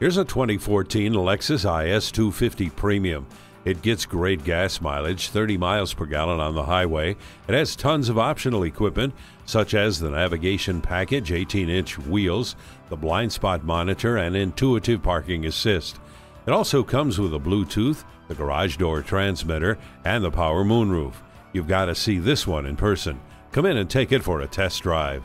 Here's a 2014 Lexus IS 250 Premium. It gets great gas mileage, 30 miles per gallon on the highway. It has tons of optional equipment, such as the navigation package, 18-inch wheels, the blind spot monitor, and intuitive parking assist. It also comes with a Bluetooth, the garage door transmitter, and the power moonroof. You've got to see this one in person. Come in and take it for a test drive.